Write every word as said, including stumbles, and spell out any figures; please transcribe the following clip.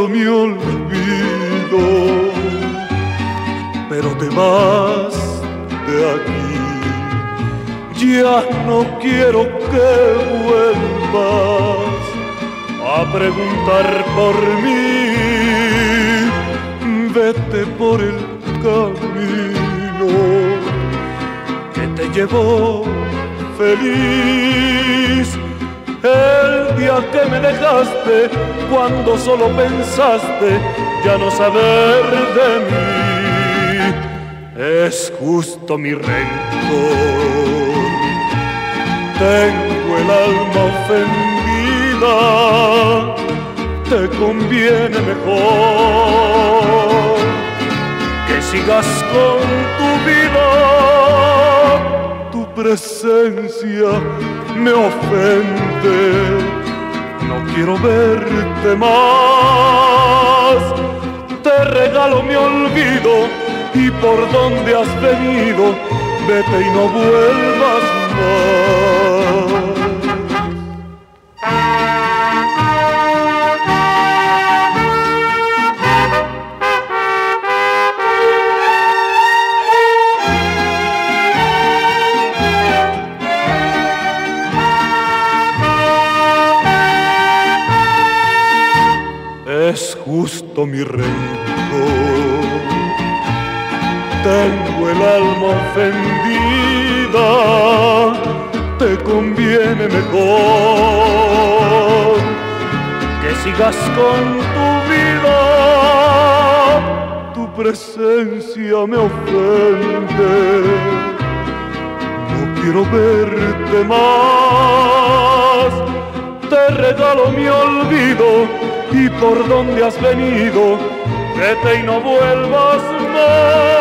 regalo mi olvido, pero te vas de aquí. Ya no quiero que vuelvas a preguntar por mí. Vete por el camino que te llevó feliz. El día que me dejaste, cuando solo pensaste ya no saber de mí. Es justo mi rencor, tengo el alma ofendida. Te conviene mejor que sigas con tu vida. Tu presencia me ofende, no quiero verte más. Te regalo mi olvido, y por donde has venido, vete y no vuelvas más. Es justo mi rencor, tengo el alma ofendida. Te conviene mejor que sigas con tu vida. Tu presencia me ofende, no quiero verte más. Te regalo mi olvido, y por donde has venido, vete y no vuelvas más.